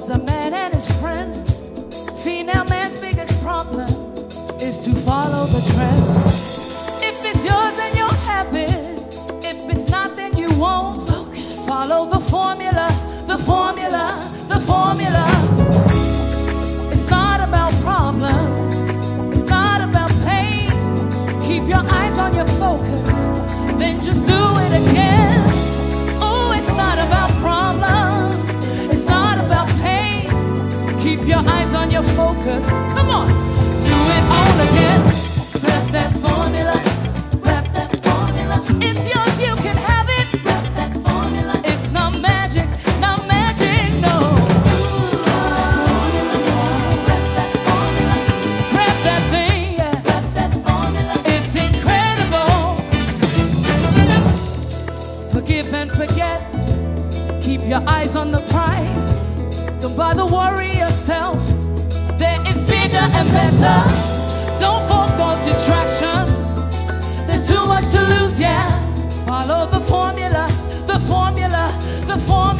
was a man and his friend. See, now man's biggest problem is to follow the trend. If it's yours, then you'll have it. If it's not, then you won't. Follow the formula, the formula, the formula. It's not about problems. It's not about pain. Keep your eyes on your focus, then just do it again. Oh, it's not about problems. It's not about pain. Keep your eyes on your focus. Come on. Do it all again. Grab that formula. Grab that formula. It's yours, you can have it. Grab that formula. It's not magic, not magic, no. Grab that formula. Grab that thing, yeah. Grab that formula. It's incredible. Forgive and forget. Keep your eyes on the prize. Don't bother worry yourself. There is bigger and better. Don't forego distractions. There's too much to lose, yeah. Follow the formula, the formula, the formula.